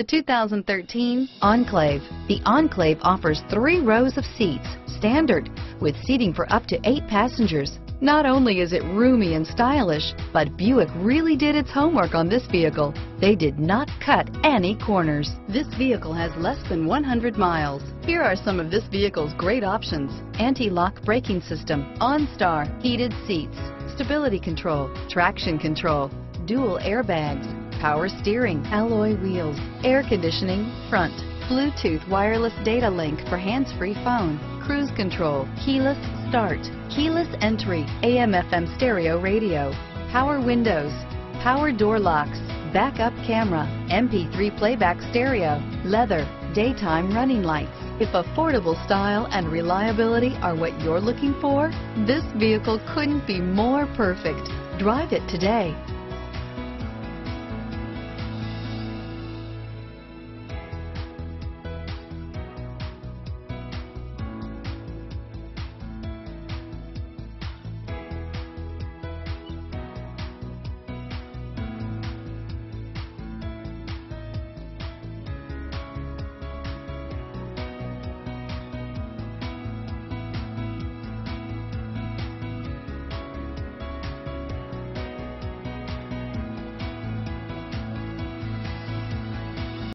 The 2013 Enclave. The Enclave offers 3 rows of seats, standard, with seating for up to 8 passengers. Not only is it roomy and stylish, but Buick really did its homework on this vehicle. They did not cut any corners. This vehicle has less than 100 miles. Here are some of this vehicle's great options: anti-lock braking system, OnStar, heated seats, stability control, traction control, dual airbags, power steering, alloy wheels, air conditioning, front, Bluetooth wireless data link for hands-free phone, cruise control, keyless start, keyless entry, AM/FM stereo radio, power windows, power door locks, backup camera, MP3 playback stereo, leather, daytime running lights. If affordable style and reliability are what you're looking for, this vehicle couldn't be more perfect. Drive it today.